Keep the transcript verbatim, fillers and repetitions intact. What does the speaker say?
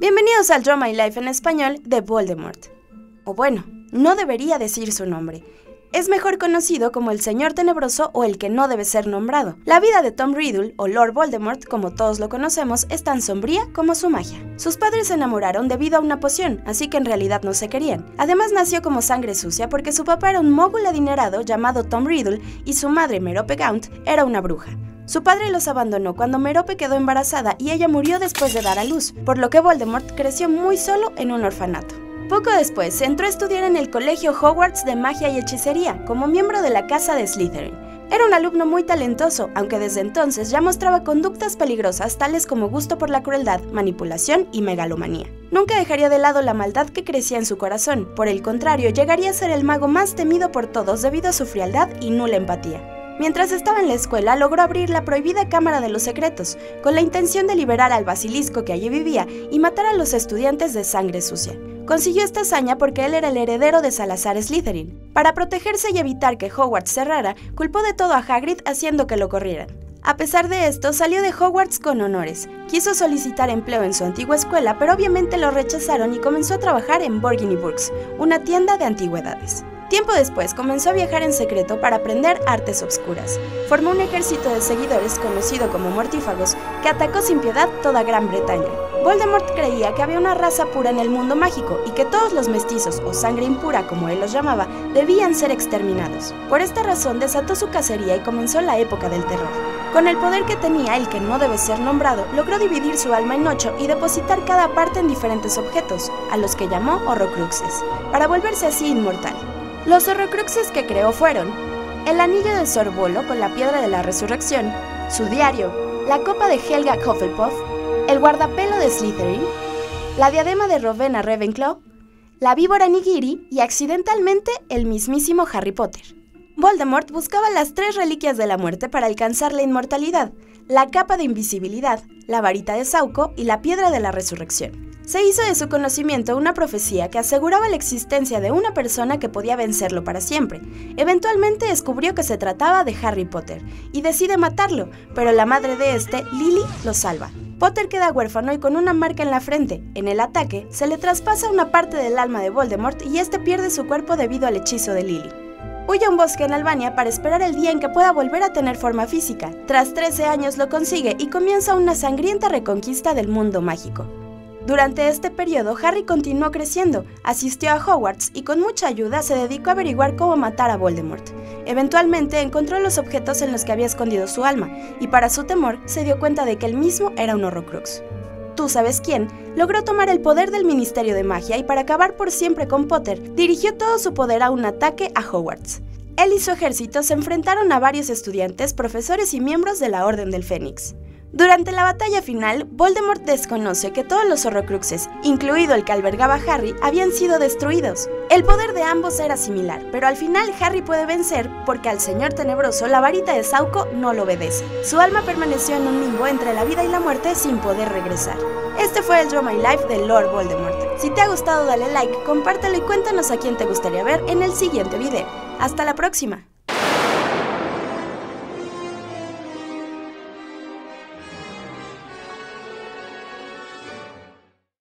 Bienvenidos al Draw My Life en español de Voldemort. O bueno, no debería decir su nombre. Es mejor conocido como el Señor Tenebroso o el que no debe ser nombrado. La vida de Tom Riddle, o Lord Voldemort, como todos lo conocemos, es tan sombría como su magia. Sus padres se enamoraron debido a una poción, así que en realidad no se querían. Además nació como sangre sucia porque su papá era un mogul adinerado llamado Tom Riddle y su madre, Merope Gaunt, era una bruja. Su padre los abandonó cuando Merope quedó embarazada y ella murió después de dar a luz, por lo que Voldemort creció muy solo en un orfanato. Poco después, se entró a estudiar en el colegio Hogwarts de Magia y Hechicería, como miembro de la casa de Slytherin. Era un alumno muy talentoso, aunque desde entonces ya mostraba conductas peligrosas tales como gusto por la crueldad, manipulación y megalomanía. Nunca dejaría de lado la maldad que crecía en su corazón, por el contrario, llegaría a ser el mago más temido por todos debido a su frialdad y nula empatía. Mientras estaba en la escuela, logró abrir la prohibida Cámara de los Secretos, con la intención de liberar al basilisco que allí vivía y matar a los estudiantes de sangre sucia. Consiguió esta hazaña porque él era el heredero de Salazar Slytherin. Para protegerse y evitar que Hogwarts cerrara, culpó de todo a Hagrid haciendo que lo corrieran. A pesar de esto, salió de Hogwarts con honores. Quiso solicitar empleo en su antigua escuela, pero obviamente lo rechazaron y comenzó a trabajar en Borgin y Burkes, una tienda de antigüedades. Tiempo después comenzó a viajar en secreto para aprender artes obscuras. Formó un ejército de seguidores conocido como Mortífagos, que atacó sin piedad toda Gran Bretaña. Voldemort creía que había una raza pura en el mundo mágico y que todos los mestizos o sangre impura, como él los llamaba, debían ser exterminados. Por esta razón desató su cacería y comenzó la época del terror. Con el poder que tenía, el que no debe ser nombrado, logró dividir su alma en ocho y depositar cada parte en diferentes objetos, a los que llamó Horrocruxes, para volverse así inmortal. Los Horrocruxes que creó fueron el anillo de Sorvolo con la piedra de la resurrección, su diario, la copa de Helga Hufflepuff, el guardapelo de Slytherin, la diadema de Rowena Ravenclaw, la víbora Nagini y accidentalmente el mismísimo Harry Potter. Voldemort buscaba las tres reliquias de la muerte para alcanzar la inmortalidad, la capa de invisibilidad, la varita de Sauco y la piedra de la resurrección. Se hizo de su conocimiento una profecía que aseguraba la existencia de una persona que podía vencerlo para siempre. Eventualmente descubrió que se trataba de Harry Potter y decide matarlo, pero la madre de este, Lily, lo salva. Potter queda huérfano y con una marca en la frente. En el ataque, se le traspasa una parte del alma de Voldemort y este pierde su cuerpo debido al hechizo de Lily. Huye a un bosque en Albania para esperar el día en que pueda volver a tener forma física. Tras trece años lo consigue y comienza una sangrienta reconquista del mundo mágico. Durante este periodo, Harry continuó creciendo, asistió a Hogwarts y con mucha ayuda se dedicó a averiguar cómo matar a Voldemort. Eventualmente encontró los objetos en los que había escondido su alma y para su temor se dio cuenta de que él mismo era un Horrocrux. Tú sabes quién logró tomar el poder del Ministerio de Magia y para acabar por siempre con Potter, dirigió todo su poder a un ataque a Hogwarts. Él y su ejército se enfrentaron a varios estudiantes, profesores y miembros de la Orden del Fénix. Durante la batalla final, Voldemort desconoce que todos los Horrocruxes, incluido el que albergaba a Harry, habían sido destruidos. El poder de ambos era similar, pero al final Harry puede vencer porque al Señor Tenebroso la varita de Sauco no lo obedece. Su alma permaneció en un limbo entre la vida y la muerte sin poder regresar. Este fue el Draw My Life de Lord Voldemort. Si te ha gustado dale like, compártelo y cuéntanos a quién te gustaría ver en el siguiente video. ¡Hasta la próxima!